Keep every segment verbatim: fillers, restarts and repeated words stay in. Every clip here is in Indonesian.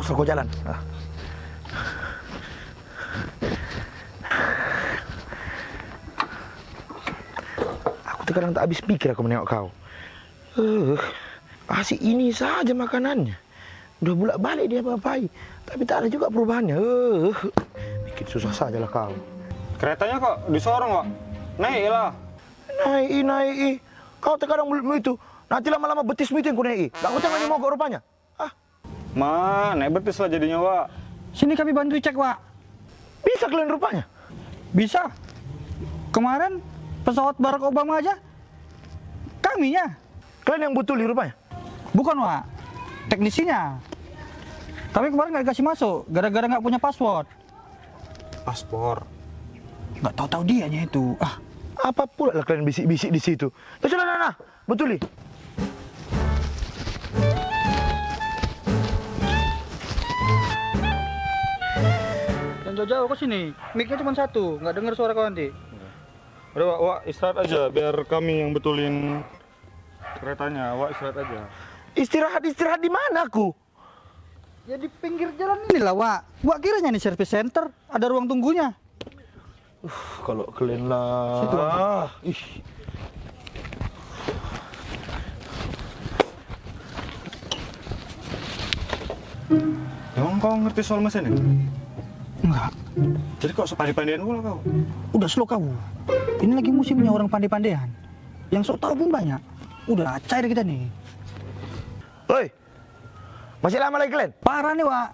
bagus loh, gue jalan. Nah. Aku terkadang tak habis pikir aku menengok kau. Uh, Asyik ini saja makanannya. Udah bolak balik dia papai, tapi tak ada juga perubahannya. Uh, bikin susah sajalah kau. Keretanya kok disorong kok. Naik lah. Naik, naik. Kau terkadang mulutmu itu. Nanti lama-lama betismu itu yang ku naik. Tak kau tangannya mau kok rupanya. Ma, naik betis lah jadinya, Wak. Sini kami bantu cek, Wak. Bisa kalian rupanya? Bisa. Kemarin pesawat Barack Obama aja kaminya. Kalian yang butuli rupanya? Bukan, Wak. Teknisinya. Tapi kemarin nggak dikasih masuk, gara-gara nggak punya password. Paspor? Nggak tahu-tahu dianya itu. Ah, apa pula lah kalian bisik-bisik di situ? Ya sudah, nah, nah, butuli. Jauh-jauh ke sini, mic-nya cuma satu, nggak dengar suara kau nanti. Udah, Wak, Wak, istirahat aja, biar kami yang betulin keretanya. Wak, istirahat aja. Istirahat, istirahat di mana aku? Ya di pinggir jalan inilah, Wak. Wak kiranya nih service center, ada ruang tunggunya. Uh, kalau kalian lah. Situ, ah, ih. Emang kau ngerti soal mesin ini? Enggak. Jadi kok sepandai-pandaian pula kau? Udah slow kau. Ini lagi musimnya orang pandai-pandaian. Yang sok tahu pun banyak. Udah cair kita nih. Woi, masih lama lagi kalian? Parah nih, Wak.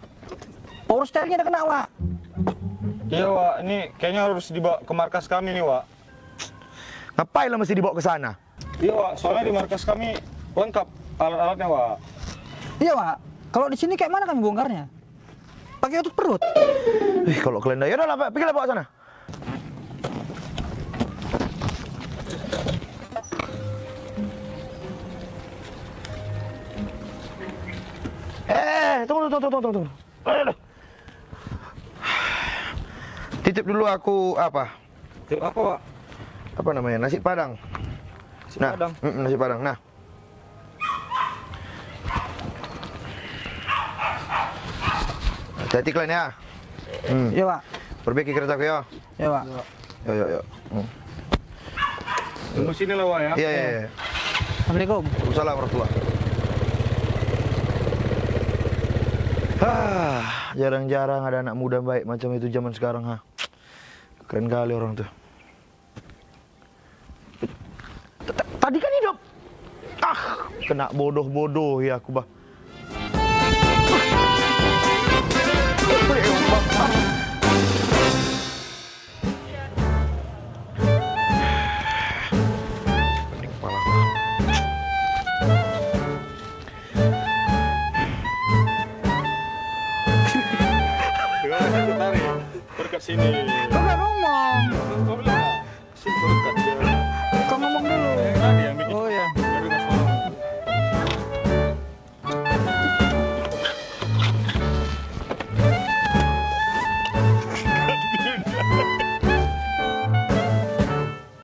Power steeringnya udah kena, Wak. Iya, Wak. Ini kayaknya harus dibawa ke markas kami nih, Wak. Ngapain lah mesti dibawa ke sana? Iya, Wak. Soalnya di markas kami lengkap alat-alatnya, Wak. Iya, Wak. Kalau di sini kayak mana kami bongkarnya? Pakai otot perut. Eh, kalau kalian dah, yaudah lah, pergilah bawa sana. Eh, tunggu, tunggu, tunggu, tunggu, tunggu. Titip dulu aku apa? Titip apa, Pak? Apa namanya? Nasi padang. Nasi nah, padang. Mm, nasi padang. Nah. Jadi kalian ya, hmm. Iya, Pak. Perbaiki kereta aku ya. Iya, Pak. Yo yo yo. Tunggu sini lah, Pak ya. Iya iya. Ya. Assalamualaikum. Waalaikumsalam warahmatullah. Ah, jarang-jarang ada anak muda baik macam itu zaman sekarang ha. Keren kali orang tuh. Tadi kan hidup. Ah, kena bodoh-bodoh ya aku bah. Sini.